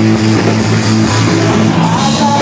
I